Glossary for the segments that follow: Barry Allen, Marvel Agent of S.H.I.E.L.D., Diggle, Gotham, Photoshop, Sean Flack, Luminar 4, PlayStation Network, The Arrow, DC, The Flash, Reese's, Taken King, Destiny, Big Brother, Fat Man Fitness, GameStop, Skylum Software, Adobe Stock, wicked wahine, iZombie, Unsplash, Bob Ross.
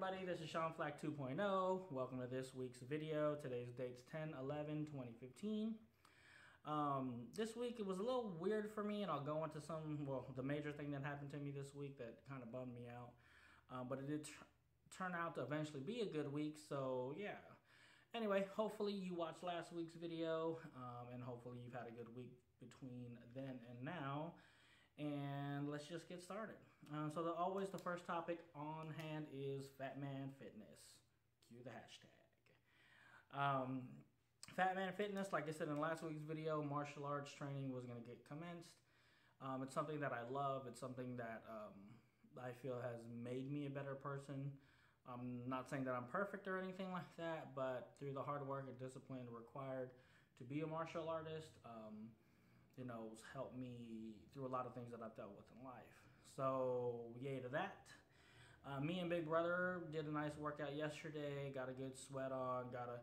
everybody, this is Sean Flack 2.0. Welcome to this week's video. Today's date's 10/11/2015. This week it was a little weird for me, and I'll go into some, well, the major thing that happened to me this week that kind of bummed me out. But it did turn out to eventually be a good week, so yeah. Anyway, hopefully you watched last week's video, and hopefully you've had a good week between then and now. And let's just get started. So the first topic on hand is Fat Man Fitness. Cue the hashtag. Fat Man Fitness, like I said in last week's video, martial arts training was going to get commenced. It's something that I love. It's something that I feel has made me a better person. I'm not saying that I'm perfect or anything like that, but through the hard work and discipline required to be a martial artist, you know, helped me through a lot of things that I've dealt with in life. So, yay to that. Me and Big Brother did a nice workout yesterday, got a good sweat on, kind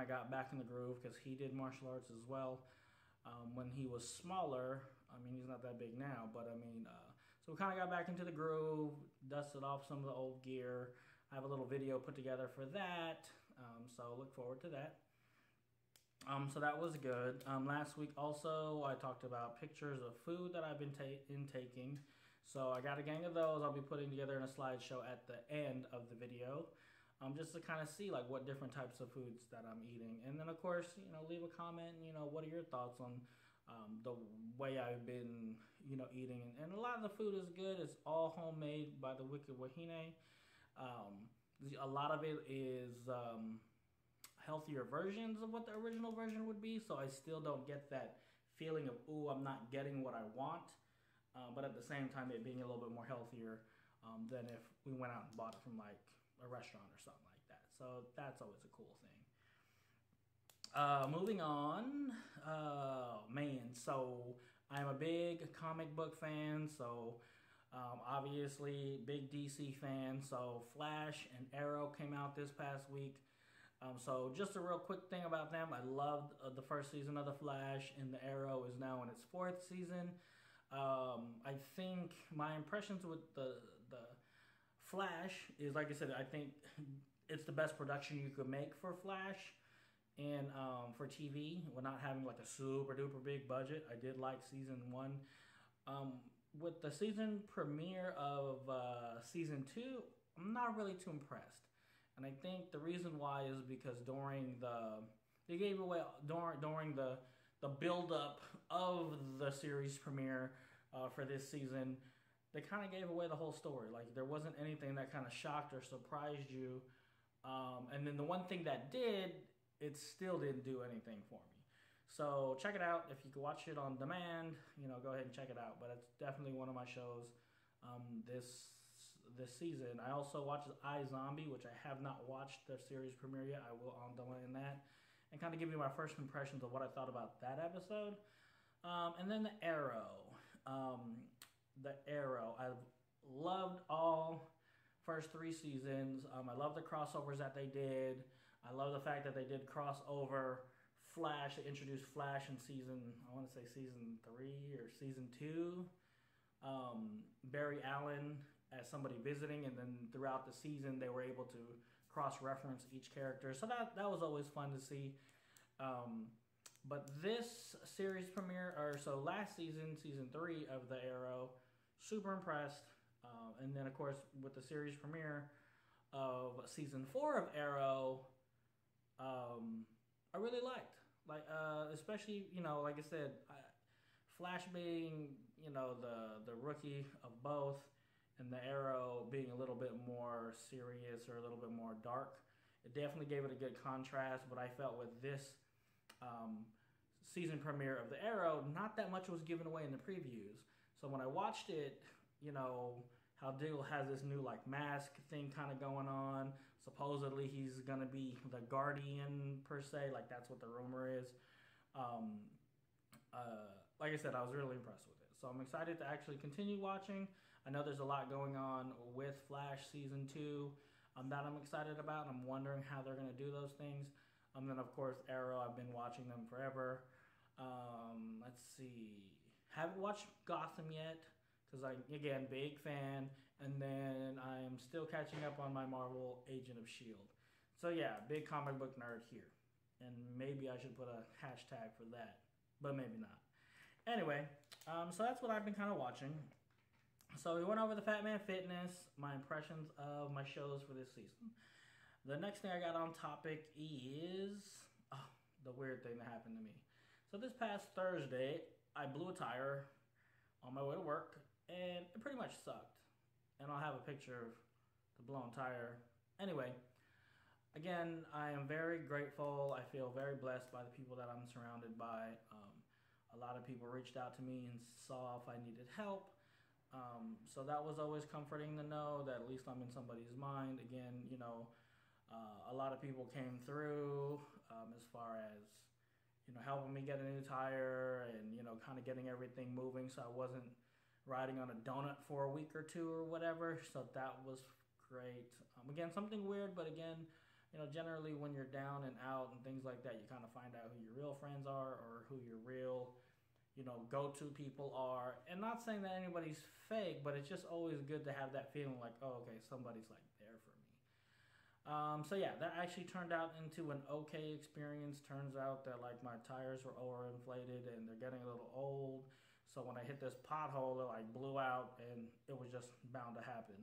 of got back in the groove because he did martial arts as well. When he was smaller, I mean, he's not that big now, but I mean, so we kind of got back into the groove, dusted off some of the old gear. I have a little video put together for that, so look forward to that. So that was good. Last week also, I talked about pictures of food that I've been intaking. So I got a gang of those I'll be putting together in a slideshow at the end of the video, just to kind of see like what different types of foods that I'm eating. And then of course, you know, leave a comment, you know, what are your thoughts on the way I've been, you know, eating. And a lot of the food is good. It's all homemade by the Wicked Wahine. A lot of it is healthier versions of what the original version would be, so I still don't get that feeling of, ooh, I'm not getting what I want, but at the same time, it being a little bit more healthier than if we went out and bought it from like a restaurant or something like that. So that's always a cool thing. Moving on, man, so I'm a big comic book fan, so obviously big DC fan, so Flash and Arrow came out this past week. So just a real quick thing about them. I loved the first season of The Flash, and The Arrow is now in its 4th season. I think my impressions with the Flash is, like I said, I think it's the best production you could make for Flash and for TV. We're not having like a super duper big budget. I did like season 1. With the season premiere of season 2, I'm not really too impressed. And I think the reason why is because during the build-up of the series premiere for this season, they kind of gave away the whole story. Like, there wasn't anything that kind of shocked or surprised you. And then the one thing that did, it still didn't do anything for me. So check it out. If you can watch it on demand, you know, go ahead and check it out. But it's definitely one of my shows this season. I also watched iZombie, which I have not watched the series premiere yet. I will on that and kind of give you my first impressions of what I thought about that episode. And then The Arrow. The Arrow. I've loved all first 3 seasons. I love the crossovers that they did. I love the fact that they did crossover Flash. They introduced Flash in season, I want to say season 3 or season 2. Barry Allen as somebody visiting, and then throughout the season they were able to cross-reference each character, so that was always fun to see. But this series premiere, or so last season, season 3 of The Arrow, super impressed. And then of course with the series premiere of season 4 of Arrow, I really liked, like especially, you know, like I said, Flash being, you know, the rookie of both, and The Arrow being a little bit more serious or a little bit more dark. It definitely gave it a good contrast, but I felt with this season premiere of The Arrow, not that much was given away in the previews. So when I watched it, you know, how Diggle has this new like mask thing kind of going on. Supposedly he's going to be the guardian per se, like that's what the rumor is. Like I said, I was really impressed with it. So I'm excited to actually continue watching. I know there's a lot going on with Flash Season 2 that I'm excited about. I'm wondering how they're going to do those things. And then, of course, Arrow. I've been watching them forever. Let's see. Haven't watched Gotham yet. because like, again, big fan, and then I'm still catching up on my Marvel Agent of S.H.I.E.L.D. So yeah, big comic book nerd here. And maybe I should put a hashtag for that, but maybe not. Anyway, so that's what I've been kind of watching. So we went over the Fat Man Fitness, my impressions of my shows for this season. The next thing I got on topic is the weird thing that happened to me. So this past Thursday, I blew a tire on my way to work, and it pretty much sucked. And I'll have a picture of the blown tire. Anyway, again, I am very grateful. I feel very blessed by the people that I'm surrounded by. A lot of people reached out to me and saw if I needed help. So that was always comforting to know that at least I'm in somebody's mind. Again, you know, a lot of people came through as far as, you know, helping me get a new tire and, you know, kind of getting everything moving so I wasn't riding on a donut for a week or two or whatever. So that was great. Again, something weird, but again, you know, generally when you're down and out and things like that, you kind of find out who your real friends are or who your real, you know, go-to people are. And not saying that anybody's fake, but it's just always good to have that feeling like, oh, okay, somebody's like there for me. So yeah, that actually turned out into an okay experience. Turns out that like my tires were overinflated and they're getting a little old. So when I hit this pothole, it like blew out and it was just bound to happen.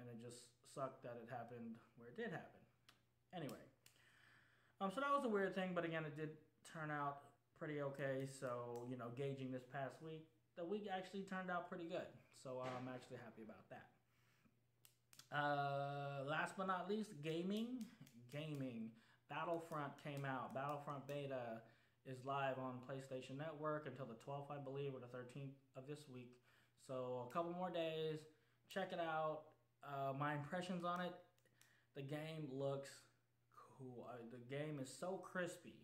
And it just sucked that it happened where it did happen. Anyway, so that was a weird thing, but again, it did turn out pretty okay. So, you know, gauging this past week, the week actually turned out pretty good. So I'm actually happy about that. Last but not least, gaming. Battlefront came out. Battlefront Beta is live on PlayStation Network until the 12th, I believe, or the 13th of this week. So a couple more days. Check it out. My impressions on it. The game looks cool. The game is so crispy,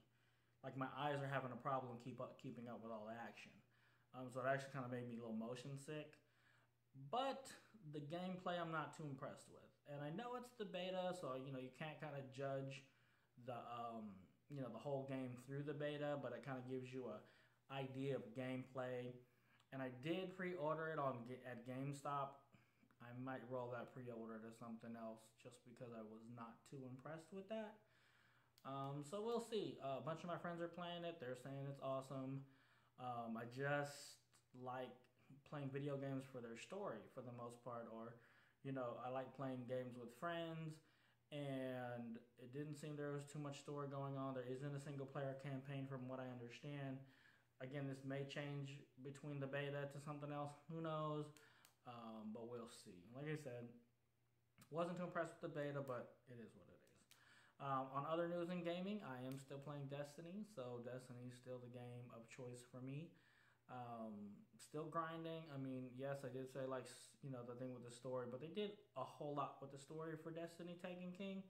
like my eyes are having a problem keeping up with all the action. So it actually kind of made me a little motion sick. But the gameplay I'm not too impressed with, and I know it's the beta, so you know you can't kind of judge the you know, the whole game through the beta, but it kind of gives you a idea of gameplay. And I did pre-order it at GameStop. I might roll that pre-order to something else just because I was not too impressed with that. So we'll see. A bunch of my friends are playing it. They're saying it's awesome. I just like playing video games for their story for the most part. Or, you know, I like playing games with friends. And it didn't seem there was too much story going on. There isn't a single-player campaign from what I understand. Again, this may change between the beta to something else. Who knows? But we'll see. Like I said, wasn't too impressed with the beta, but it is what it is. On other news in gaming, I am still playing Destiny, so Destiny is still the game of choice for me. Still grinding. I mean, yes, I did say, like, you know, the thing with the story, but they did a whole lot with the story for Destiny Taken King,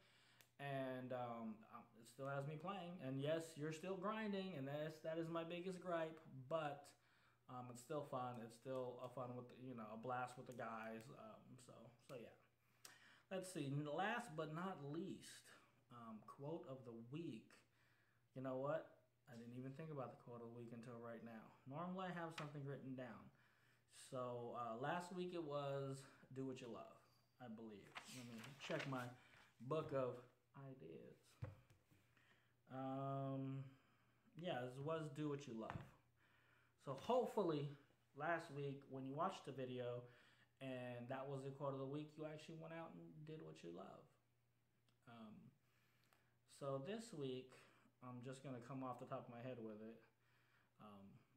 and it still has me playing. And yes, you're still grinding, and that is my biggest gripe, but it's still fun. It's still a fun with, you know, a blast with the guys. So yeah. Let's see. Last but not least, quote of the week. You know what? I didn't even think about the quote of the week until right now. Normally I have something written down. So last week it was "Do What You Love," I believe. Let me check my book of ideas. Yeah, this was "Do What You Love." So hopefully last week when you watched the video and that was the quote of the week, you actually went out and did what you love. So this week, I'm just going to come off the top of my head with it.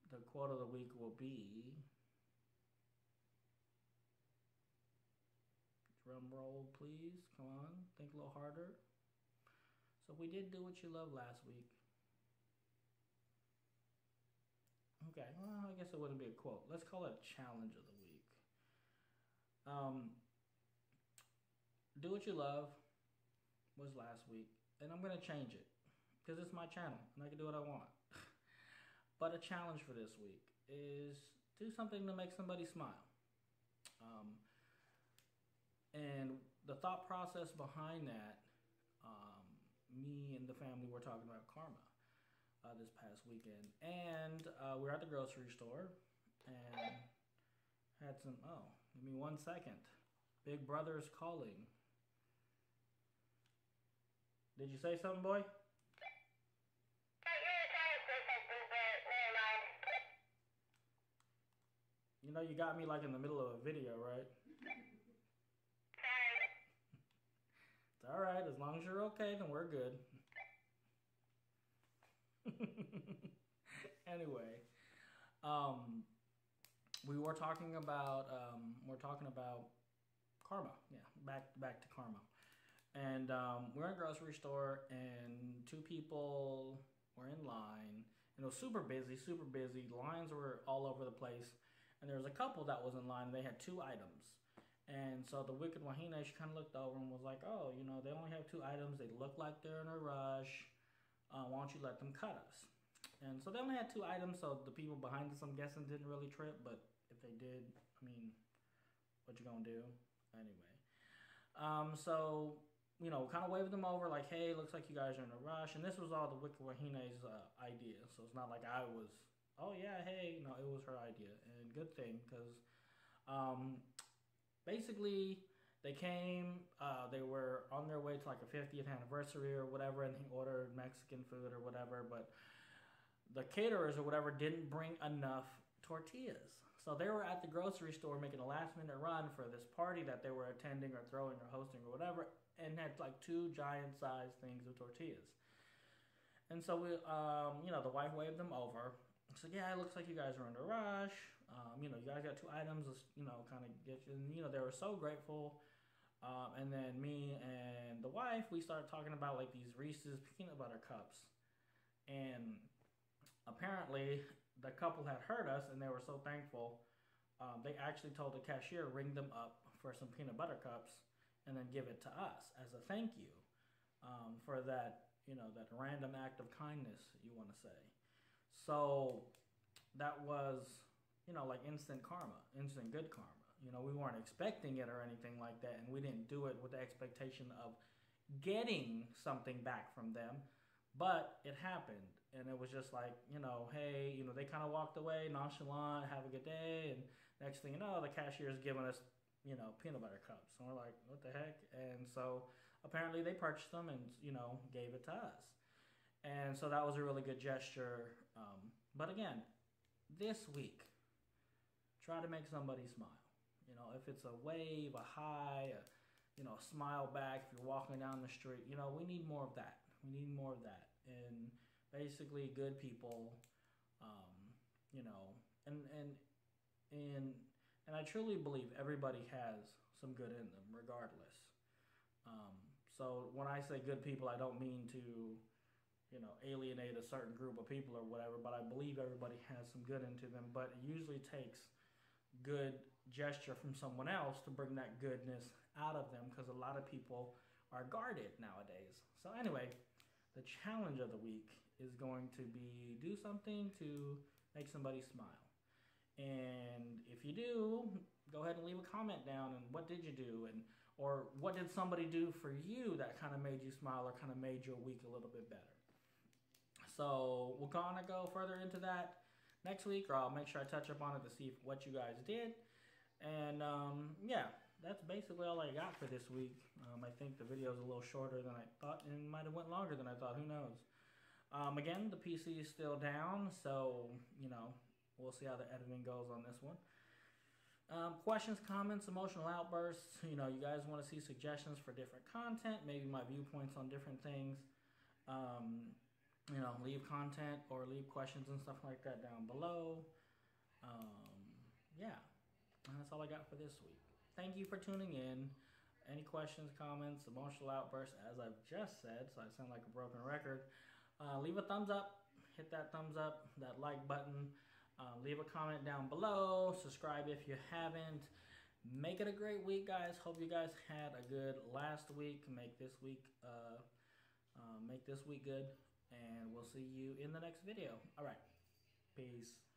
The quote of the week will be, drum roll please, come on, think a little harder. So we did do what you love last week. Okay, well, I guess it wouldn't be a quote. Let's call it a challenge of the week. Do What You Love was last week, and I'm going to change it because it's my channel, and I can do what I want. But a challenge for this week is do something to make somebody smile. And the thought process behind that, me and the family were talking about karma. This past weekend, and we were at the grocery store, and Had some, oh, give me 1 second. Big Brother's calling. Did you say something, boy? You know you got me like in the middle of a video, right? It's alright, as long as you're okay, then we're good. Anyway, we were talking about karma. Yeah, back to karma. And we're in a grocery store, and two people were in line, and it was super busy. Lines were all over the place, and there was a couple that was in line. And they had 2 itemes, and so the wicked wahine, she kind of looked over and was like, "Oh, you know, they only have 2 items. They look like they're in a rush. Why don't you let them cut us?" And so they only had 2 items, so the people behind us, I'm guessing, didn't really trip. But if they did, I mean, what you gonna do? Anyway, so you know, kind of waved them over like, "Hey, looks like you guys are in a rush." And this was all the wicked wahine's idea, so it's not like I was, "Oh yeah, hey," you know, it was her idea, and good thing, because basically they came, they were on their way to like a 50th anniversary or whatever, and they ordered Mexican food or whatever, but the caterers or whatever didn't bring enough tortillas. So they were at the grocery store making a last-minute run for this party that they were attending or throwing or hosting or whatever, and had like 2 giant-sized things of tortillas. And so we, you know, the wife waved them over. So yeah, it looks like you guys are in a rush. You know, you guys got 2 items. You know, kind of get you. And, you know, they were so grateful. And then me and the wife, we started talking about like these Reese's peanut butter cups, and apparently the couple had heard us, and they were so thankful. They actually told the cashier, ring them up for some peanut butter cups and then give it to us as a thank you for that, you know, that random act of kindness, you want to say. So that was, you know, like instant karma, instant good karma. You know, we weren't expecting it or anything like that, and we didn't do it with the expectation of getting something back from them. But it happened, and it was just like, you know, hey, you know, they kind of walked away nonchalant, have a good day, and next thing you know, the cashier's giving us, you know, peanut butter cups, and we're like, what the heck? And so apparently they purchased them and, you know, gave it to us, and so that was a really good gesture. But again, this week, try to make somebody smile. You know, if it's a wave, a hi, a, you know, a smile back, if you're walking down the street, you know, we need more of that. We need more of that. And basically good people, you know, and I truly believe everybody has some good in them regardless. So when I say good people, I don't mean to, you know, alienate a certain group of people or whatever, but I believe everybody has some good into them, but it usually takes good gesture from someone else to bring that goodness out of them, because a lot of people are guarded nowadays. So anyway, the challenge of the week is going to be do something to make somebody smile. And if you do, go ahead and leave a comment down, and what did you do, and or what did somebody do for you that kind of made you smile or kind of made your week a little bit better. So we're gonna go further into that next week, or I'll make sure I touch up on it to see what you guys did. And yeah, that's basically all I got for this week. I think the video is a little shorter than I thought, and might have went longer than I thought. Who knows? Again, the PC is still down, so you know, we'll see how the editing goes on this one. Questions, comments, emotional outbursts. You know, you guys want to see suggestions for different content, maybe my viewpoints on different things. You know, leave content or leave questions and stuff like that down below. Yeah, and that's all I got for this week. Thank you for tuning in. Any questions, comments, emotional outbursts, as I've just said, so I sound like a broken record. Leave a thumbs up. Hit that thumbs up, that like button. Leave a comment down below. Subscribe if you haven't. Make it a great week, guys. Hope you guys had a good last week. Make this week good. And we'll see you in the next video. All right. Peace.